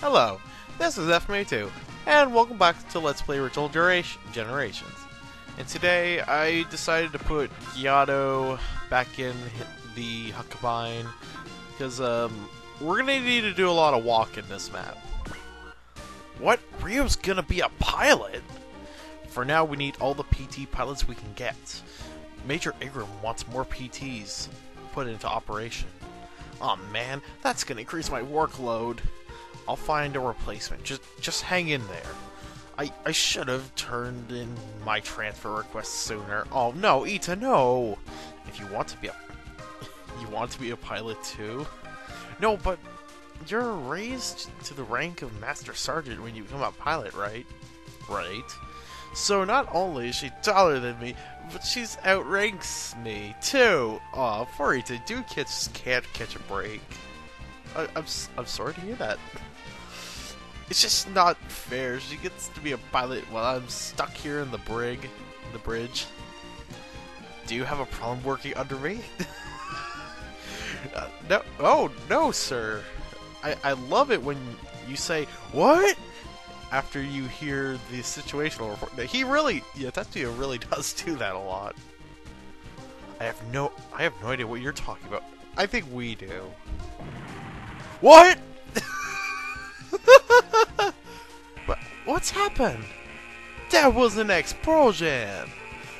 Hello, this is FMA2, and welcome back to Let's Play Original Generations. And today I decided to put Giotto back in the Huckebein, because we're going to need to do a lot of walk in this map. What? Rio's going to be a pilot? For now we need all the PT pilots we can get. Major Ingram wants more PTs put into operation. Aw man, that's going to increase my workload. I'll find a replacement. Just hang in there. I should have turned in my transfer request sooner. Oh no, Ita, no! If you want to be a pilot too? No, but you're raised to the rank of Master Sergeant when you become a pilot, right? Right. So not only is she taller than me, but she's outranks me too. Aw, poor Ita, dude can't catch a break. I'm sorry to hear that. It's just not fair. She gets to be a pilot while I'm stuck here in the bridge. Do you have a problem working under me? No. Oh no, sir. I love it when you say what after you hear the situational report. He really, yeah, Tetsuya really does do that a lot. I have no idea what you're talking about. I think we do. What? What's happened? That was an explosion!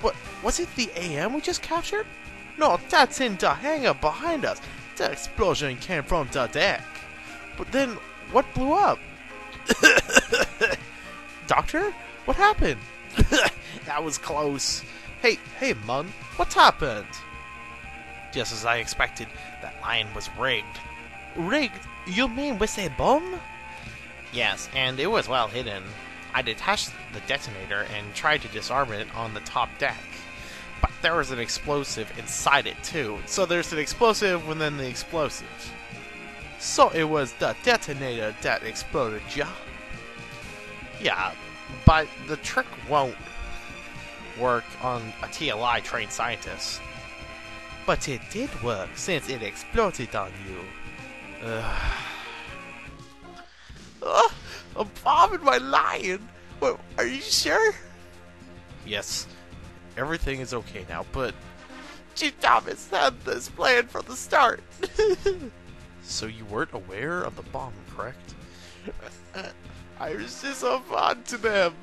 What, was it the AM we just captured? No, that's in the hangar behind us. The explosion came from the deck. But then, what blew up? Doctor? What happened? That was close. Hey, Mun, what happened? Just as I expected, that line was rigged. Rigged? You mean with a bomb? Yes, and it was well hidden. I detached the detonator and tried to disarm it on the top deck. But there was an explosive inside it too. So there's an explosive and then the explosive. So it was the detonator that exploded, yeah? Yeah, but the trick won't work on a TLI trained scientist. But it did work since it exploded on you. Ugh. A bomb in my Lion? Wait, are you sure? Yes. Everything is okay now, but... Chief Thomas had this plan from the start. So you weren't aware of the bomb, correct? I was just so fond to them.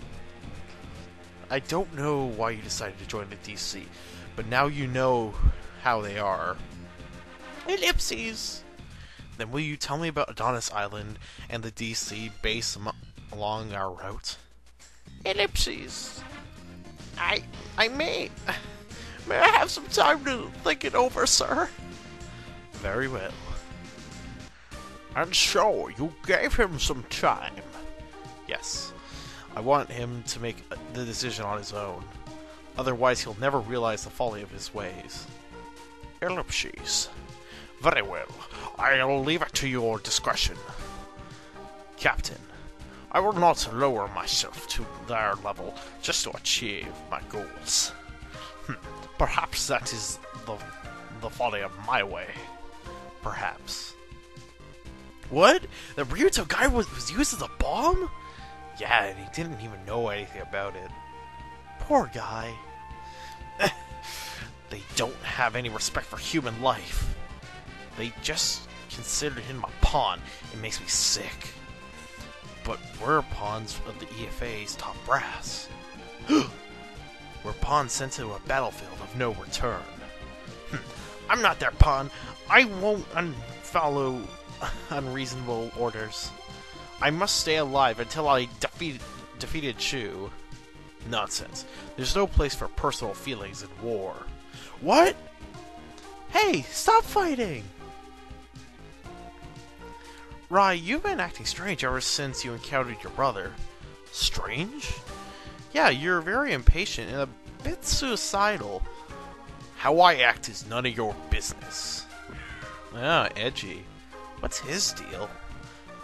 I don't know why you decided to join the DC, but now you know how they are. Ellipses! Then will you tell me about Adonis Island and the DC base along our route? Ellipses. I may. May I have some time to think it over, sir? Very well. And so, you gave him some time. Yes. I want him to make the decision on his own. Otherwise, he'll never realize the folly of his ways. Ellipses. Very well. I'll leave it to your discretion. Captain, I will not lower myself to their level just to achieve my goals. Perhaps that is the folly of my way. Perhaps. What? The Ryoto guy was used as a bomb? Yeah, and he didn't even know anything about it. Poor guy. They don't have any respect for human life. They just considered him a pawn. It makes me sick. But we're pawns of the EFA's top brass. We're pawns sent to a battlefield of no return. I'm not their pawn. I won't follow unreasonable orders. I must stay alive until I defeated Chu. Nonsense. There's no place for personal feelings in war. What? Hey, stop fighting! Rai, you've been acting strange ever since you encountered your brother. Strange? Yeah, you're very impatient and a bit suicidal. How I act is none of your business. Ah, edgy. What's his deal?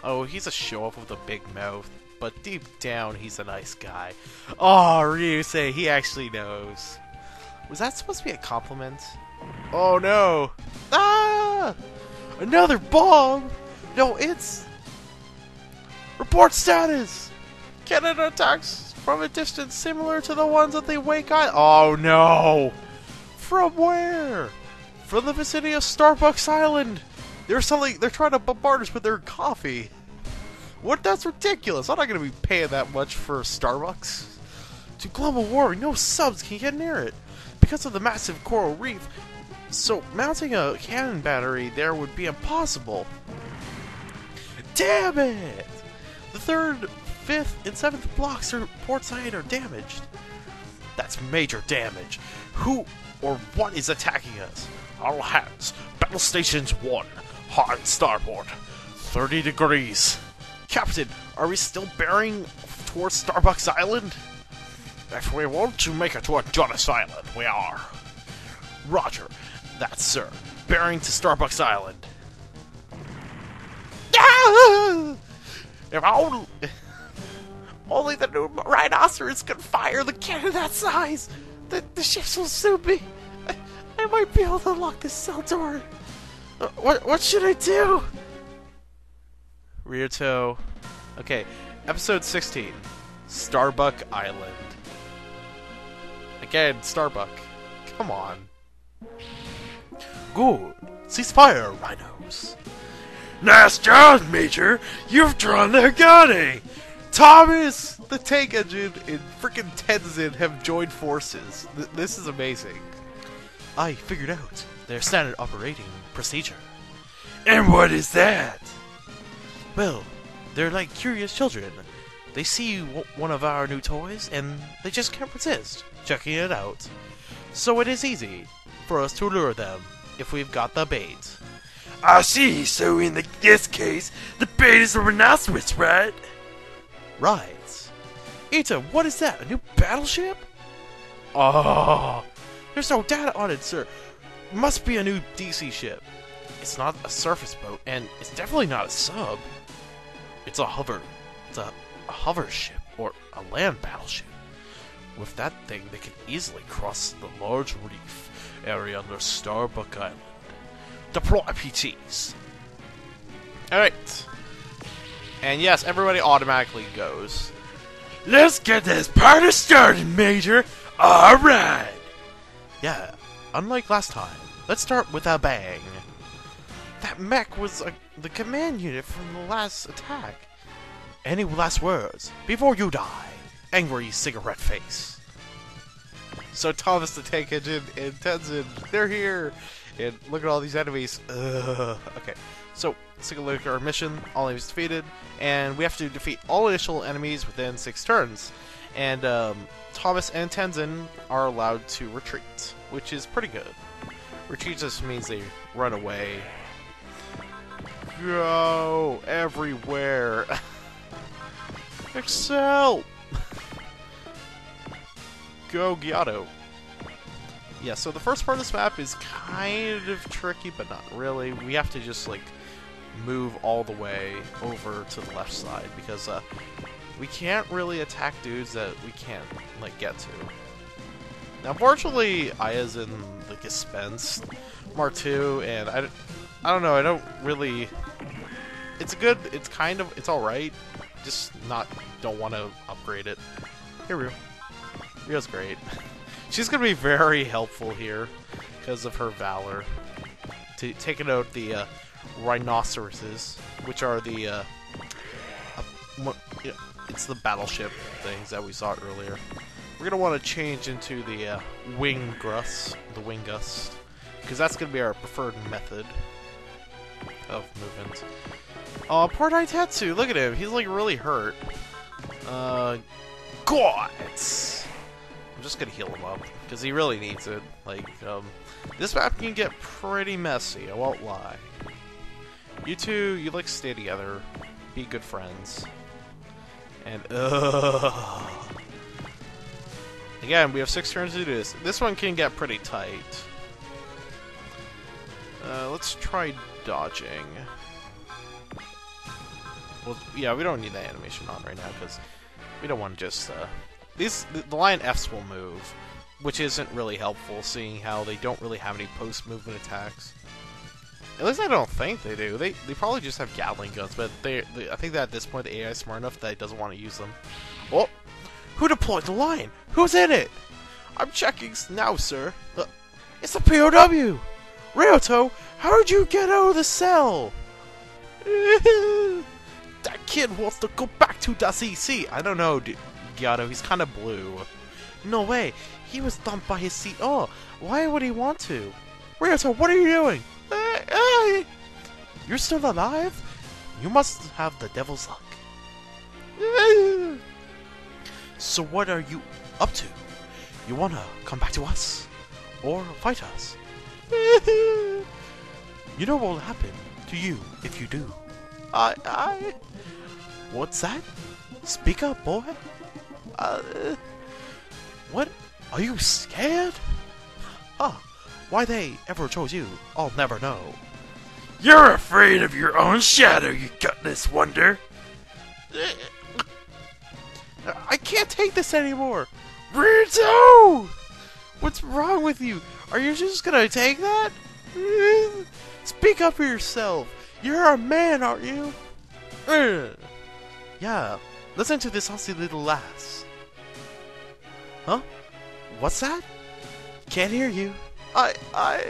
Oh, he's a show-off with a big mouth, but deep down, he's a nice guy. Oh, Ryusei, he actually knows. Was that supposed to be a compliment? Oh no! Ah! Another bomb! No, it's... Report status! Cannon attacks from a distance similar to the ones at the Wake Island. Oh no! From where? From the vicinity of Starbucks Island! They're trying to bombard us with their coffee! What? That's ridiculous! I'm not gonna be paying that much for Starbucks! To global warming, no subs can get near it! Because of the massive coral reef, so mounting a cannon battery there would be impossible. Damn it! The 3rd, 5th, and 7th blocks or port side are damaged. That's major damage. Who or what is attacking us? All hands. Battle stations 1. Hard starboard. 30 degrees. Captain, are we still bearing towards Starbucks Island? If we want to make it toward Jonas Island, we are. Roger. That's sir. Bearing to Starbucks Island. If only the new rhinoceros could fire the cannon that size! The ships will soon be... I might be able to unlock this cell door. What should I do? Ryoto... Okay, episode 16. Starbucks Island. Again, Starbucks. Come on. Good. Cease fire, rhinos. Nice job, Major! You've drawn the Hagane! Thomas the Tank Engine and frickin' Tenzan have joined forces. This is amazing. I figured out their standard operating procedure. And what is that? Well, they're like curious children. They see one of our new toys and they just can't resist checking it out. So it is easy for us to lure them if we've got the bait. I see, so in this case, the bait is a rhinoceros, right? Right. Ita, what is that? A new battleship? Oh, there's no data on it, sir. Must be a new DC ship. It's not a surface boat, and it's definitely not a sub. It's a hover. It's a hover ship, or a land battleship. With that thing, they can easily cross the large reef area under Starbucks Island. Deploy PTs. Alright. And yes, everybody automatically goes. Let's get this party started, Major! Alright! Yeah, unlike last time, let's start with a bang. That mech was the command unit from the last attack. Any last words before you die? Angry cigarette face. So Thomas the Tank Engine and Tenzan, they're here! And look at all these enemies. Ugh. Okay, so let's take a look at our mission. All enemies defeated, and we have to defeat all initial enemies within 6 turns. And Thomas and Tenzan are allowed to retreat, which is pretty good. Retreat just means they run away. Go everywhere. Excel. Go Giotto. Yeah, so the first part of this map is kind of tricky, but not really. We have to just, like, move all the way over to the left side, because we can't really attack dudes that we can't, like, get to. Now, fortunately, Aya's in the Gespenst Mk II, and I don't know, I don't really... It's good, it's kind of, it's alright, just not, don't want to upgrade it. Here we go. Rio's great. She's going to be very helpful here because of her valor. To taking out the rhinoceroses, which are the it's the battleship things that we saw earlier. We're going to want to change into the Wingust, because that's going to be our preferred method of movement. Oh, poor Daitetsu, look at him. He's like really hurt. God. I'm just gonna heal him up, because he really needs it. Like, this map can get pretty messy, I won't lie. You two, you like stay together, be good friends. And, again, we have 6 turns to do this. This one can get pretty tight. Let's try dodging. Well, yeah, we don't need that animation on right now, because we don't want to just, the Lion Fs will move, which isn't really helpful, seeing how they don't really have any post-movement attacks. At least I don't think they do. They probably just have Gatling guns, but they I think that at this point the AI is smart enough that it doesn't want to use them. Oh, who deployed the Lion? Who's in it? I'm checking now, sir. It's the POW. Ryoto, how did you get out of the cell? That kid wants to go back to the CC. I don't know, dude. Giotto, he's kind of blue. No way. He was dumped by his CEO. Oh, why would he want to? Ryoto, what are you doing? You're still alive? You must have the devil's luck. So what are you up to? You wanna come back to us? Or fight us? You know what will happen to you if you do. I... What's that? Speak up, boy. What? Are you scared? Oh, why they ever chose you, I'll never know. You're afraid of your own shadow, you gutless wonder. I can't take this anymore. Rito! What's wrong with you? Are you just gonna take that? Speak up for yourself. You're a man, aren't you? Yeah, listen to this hussy little lass. Huh? What's that? Can't hear you. I'm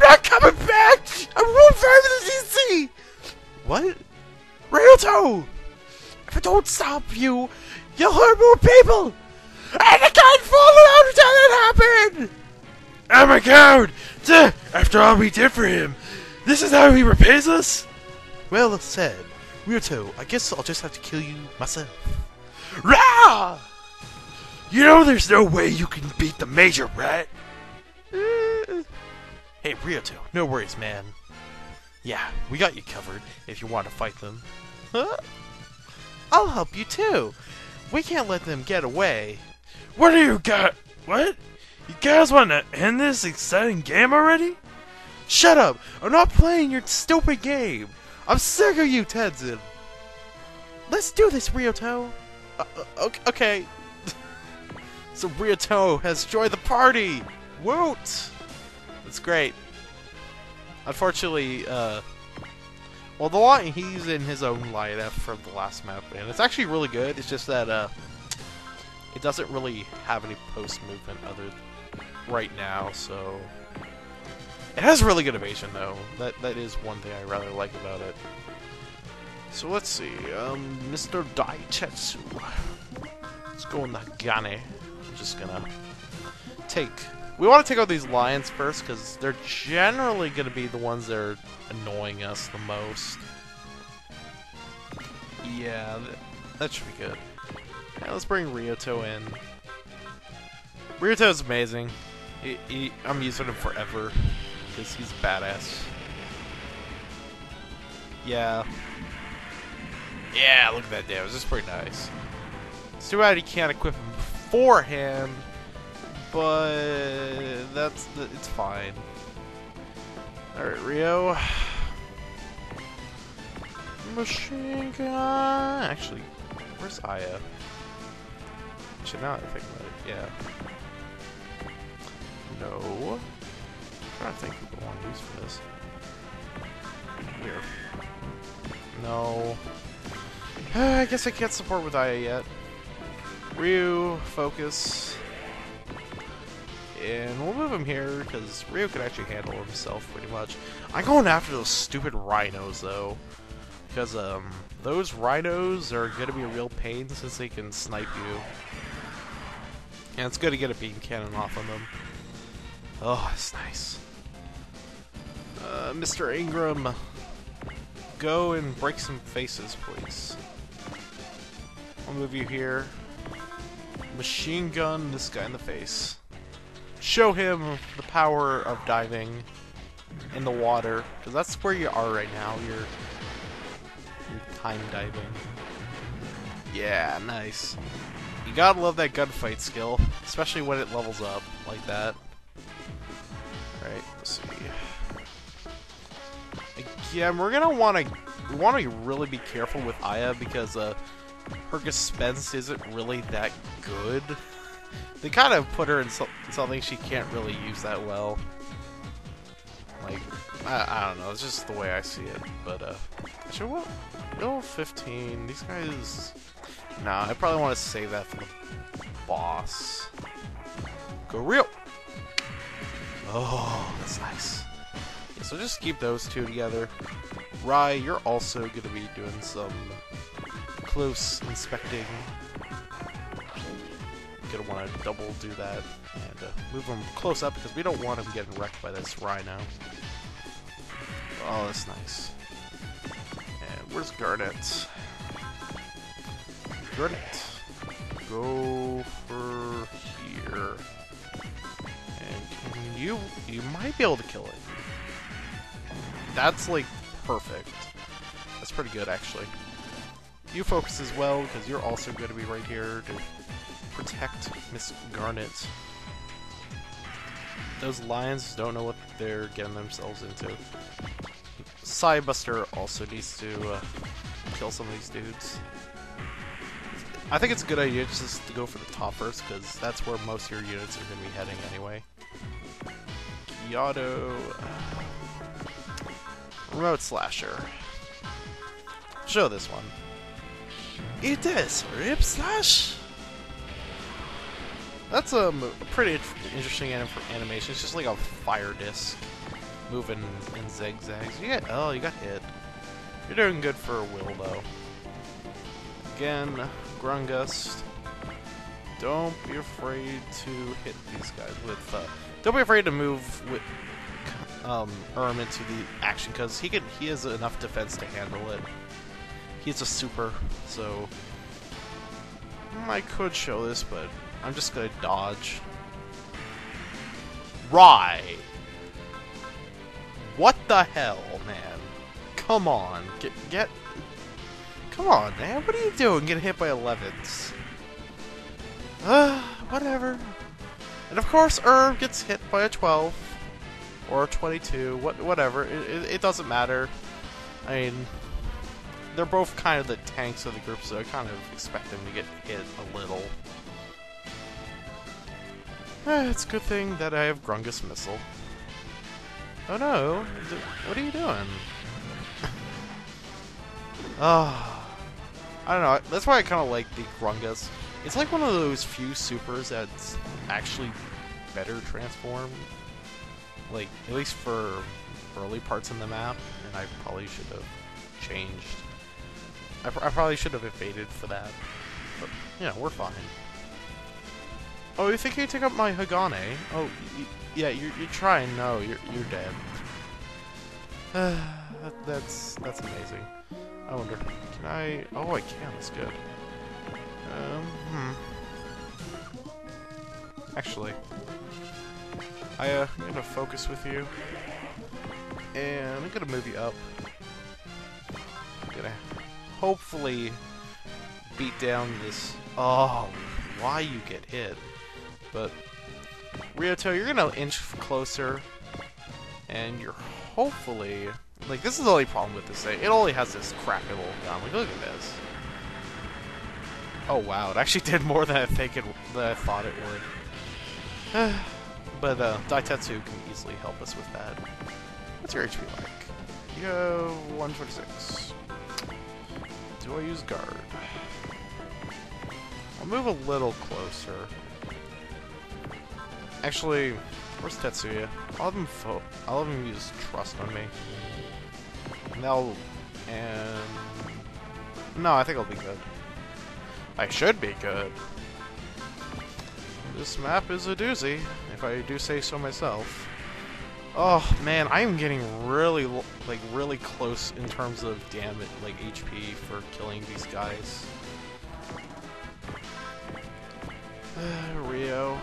not coming back! I'm going forever to DC! What? Ryoto! If I don't stop you, you'll hurt more people! And I can't follow out until that happened! I'm a coward! Duh. After all we did for him, this is how he repays us? Well said. Ryoto, I guess I'll just have to kill you myself. Rah! You know there's no way you can beat the Major, right? Hey, Ryoto, no worries, man. Yeah, we got you covered if you want to fight them. Huh? I'll help you too. We can't let them get away. What do you got? What? You guys want to end this exciting game already? Shut up! I'm not playing your stupid game! I'm sick of you, Tenzan! Let's do this, Ryoto! Okay. So Ryoto has joined the party! Woot! That's great. Unfortunately, well, the Lion, he's in his own Lion F from the last map, and it's actually really good. It's just that, it doesn't really have any post-movement right now, so... It has really good evasion, though. That is one thing I rather like about it. So let's see, Mr. Daitetsu. Let's go in the Hagane. I'm just gonna take... We want to take out these lions first, because they're generally going to be the ones that are annoying us the most. Yeah, that should be good. Now let's bring Ryoto in. Ryoto's amazing. I'm using him forever, because he's a badass. Yeah. Yeah, look at that damage. This is pretty nice. It's too bad he can't equip him beforehand, but it's fine. Alright, Rio. Machine gun. Actually, where's Aya? Should not think about it. Yeah. No. I'm trying to think who I want to use for this. Here. No. I guess I can't support with Aya yet. Ryu, focus. And we'll move him here, because Rio can actually handle himself pretty much. I'm going after those stupid rhinos, though. Because, those rhinos are going to be a real pain, since they can snipe you. And it's good to get a beam cannon off on them. Oh, that's nice. Mr. Ingram, go and break some faces, please. I'll move you here. Machine gun this guy in the face. Show him the power of diving in the water, because that's where you are right now. You're time diving. Yeah, nice. You gotta love that gunfight skill, especially when it levels up like that. Alright, let's see. Again, we're gonna wanna really be careful with Aya, because her Gespenst isn't really that good. They kind of put her in something she can't really use that well. Like, I don't know, it's just the way I see it, but actually, what? Level 15, these guys... Nah, I probably want to save that for the boss. Go real! Oh, that's nice. Yeah, so just keep those two together. Rai, you're also going to be doing some close inspecting. Gonna want to double do that and move them close up because we don't want them getting wrecked by this rhino. Oh, that's nice. And where's Garnet? Garnet, go for here. And can you? You might be able to kill it. That's like perfect. That's pretty good actually. You focus as well because you're also going to be right here to protect Miss Garnet. Those lions don't know what they're getting themselves into. Cybuster also needs to kill some of these dudes. I think it's a good idea just to go for the top first, because that's where most of your units are going to be heading anyway. Giotto... Remote Slasher. Show this one. It is Rip Slash! That's a pretty interesting animation. It's just like a fire disc moving in zigzags. You get, oh, you got hit. You're doing good for a will, though. Again, Grungust. Don't be afraid to hit these guys with... don't be afraid to move with Erm into the action, because he has enough defense to handle it. He's a super, so... I could show this, but... I'm just gonna dodge. Rai! What the hell, man? Come on, get... Come on, man, what are you doing getting hit by 11s? Whatever. And of course Erv gets hit by a 12. Or a 22, whatever, it doesn't matter. I mean... They're both kind of the tanks of the group, so I kind of expect them to get hit a little. It's a good thing that I have Grungus Missile. Oh no! What are you doing? I don't know. That's why I kind of like the Grungus. It's like one of those few supers that's actually better transformed. Like, at least for early parts in the map. And I probably should have changed. I probably should have evaded for that. But, you know, we're fine. Oh, you think you took up my Hagane? Oh, yeah, you're trying. No, you're dead. That's amazing. I wonder, can I? Oh, I can. That's good. Actually, I'm gonna focus with you, and I'm gonna move you up. I'm gonna hopefully beat down this. Oh, why you get hit? But, Ryoto, you're gonna inch closer, and you're hopefully... Like, this is the only problem with this thing. It only has this crappy little gun. Like, look at this. Oh, wow. It actually did more than I thought it would. But, Daitetsu can easily help us with that. What's your HP like? You go 126. Do I use guard? I'll move a little closer. Actually, where's Tetsuya? I'll have him use trust on me. No, I think I'll be good. I should be good. This map is a doozy, if I do say so myself. Oh man, I'm getting really, like, really close in terms of damage, like HP for killing these guys. Rio.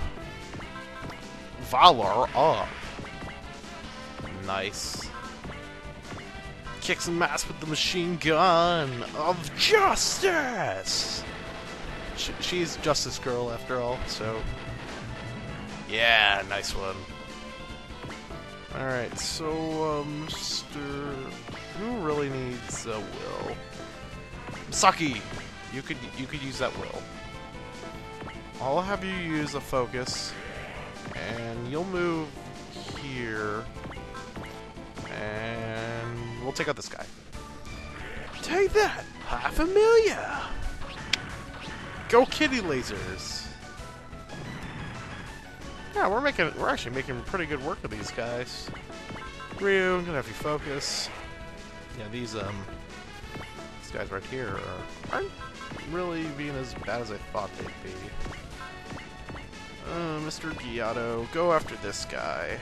Valor up. Nice. Kick some ass with the machine gun of justice! She's Justice Girl after all, so... Yeah, nice one. Alright, so, Mr... Who really needs a will? Saki! You could use that will. I'll have you use a focus, and you'll move here, and we'll take out this guy. Take that! $500,000! Go kitty lasers! Yeah, we're actually making pretty good work of these guys. Ryu, I'm gonna have you focus. Yeah, these guys right here aren't really being as bad as I thought they'd be. Mr. Giotto, go after this guy.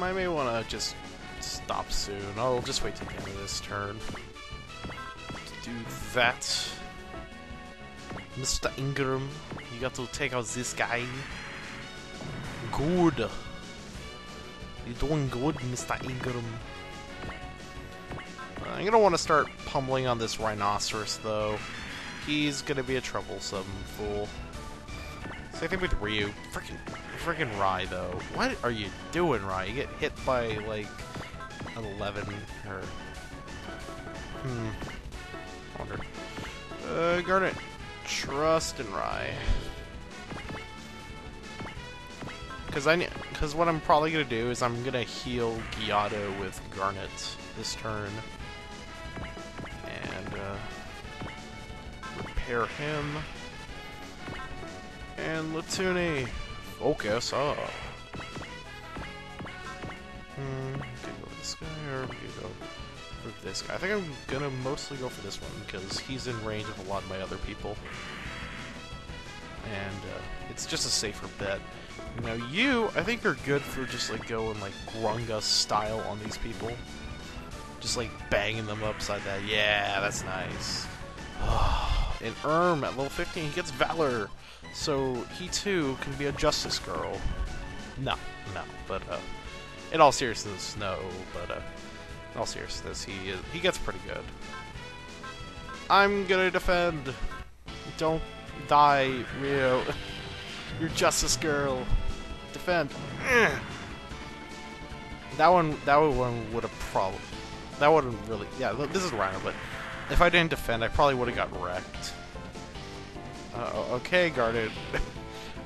I may want to just stop soon. I'll just wait till the end of this turn to do that. Mr. Ingram, you got to take out this guy. Good. You're doing good, Mr. Ingram. I'm gonna want to start pummeling on this rhinoceros, though. He's gonna be a troublesome fool. Same thing with Ryu. Freaking Rai, though. What are you doing, Rai? You get hit by, like, 11 or... I wonder. Garnet. Trust in Rai. Because what I'm probably gonna do is I'm gonna heal Giotto with Garnet this turn. And, repair him. And Latuni, focus up. We can go with this guy, or we can go with this guy. I think I'm gonna mostly go for this one, because he's in range of a lot of my other people. And it's just a safer bet. Now you, I think are good for just like going like Grungust style on these people. Just like banging them upside that. Yeah, that's nice. And Erm at level 15, he gets Valor. So he too can be a Justice Girl. No, but in all seriousness, no, but in all seriousness, he gets pretty good. I'm gonna defend. Don't die, Rio. You're Justice Girl. Defend. That one would have probably. That wouldn't really. Yeah, this is Rhino, but if I didn't defend, I probably would have got wrecked. Uh-oh, okay, Guarded.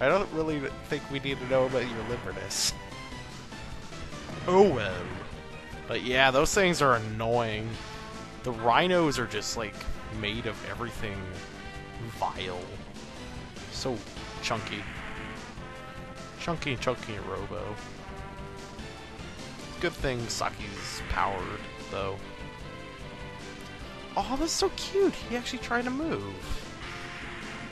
I don't really think we need to know about your liverness. Oh well. But yeah, those things are annoying. The rhinos are just, like, made of everything vile. So chunky. Chunky, chunky Robo. Good thing Saki's powered, though. Oh, that's so cute! He actually tried to move.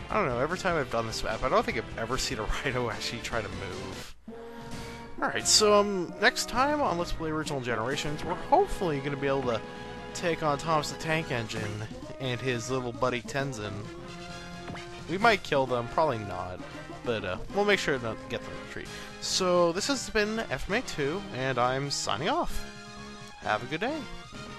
I don't know, every time I've done this map, I don't think I've ever seen a Rhino actually try to move. Alright, so next time on Let's Play Original Generations, we're hopefully going to be able to take on Thomas the Tank Engine and his little buddy Tenzan. We might kill them, probably not, but we'll make sure to get them to retreat. So this has been FMA2, and I'm signing off. Have a good day.